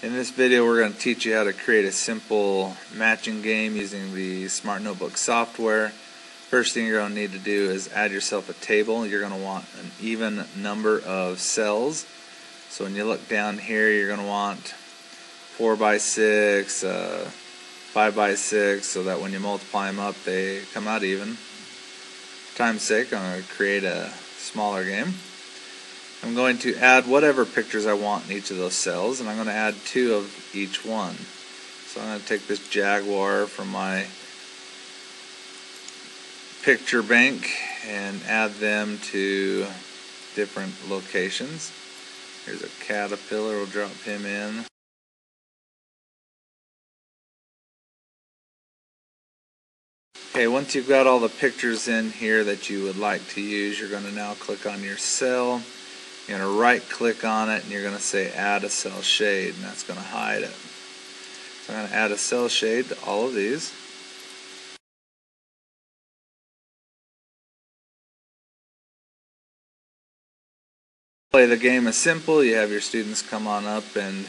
In this video we're going to teach you how to create a simple matching game using the Smart Notebook software. First thing you're going to need to do is add yourself a table. You're going to want an even number of cells. So when you look down here you're going to want 4 by 6, 5 by 6, so that when you multiply them up they come out even. For time's sake I'm going to create a smaller game. I'm going to add whatever pictures I want in each of those cells, and I'm going to add 2 of each one. So I'm going to take this jaguar from my picture bank and add them to different locations. Here's a caterpillar, we'll drop him in. Okay, once you've got all the pictures in here that you would like to use, you're going to now click on your cell. You're going to right click on it and you're going to say add a cell shade, and that's going to hide it. So I'm going to add a cell shade to all of these. Play the game is simple. You have your students come on up and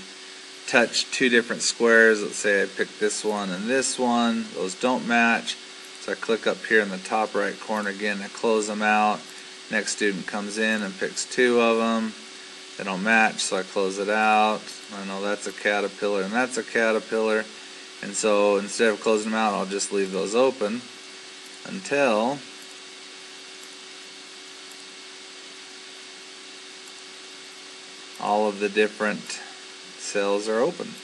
touch 2 different squares. Let's say I pick this one and this one. Those don't match. So I click up here in the top right corner again to close them out. Next student comes in and picks 2 of them. They don't match, so I close it out. I know that's a caterpillar and that's a caterpillar. And so instead of closing them out, I'll just leave those open until all of the different cells are open.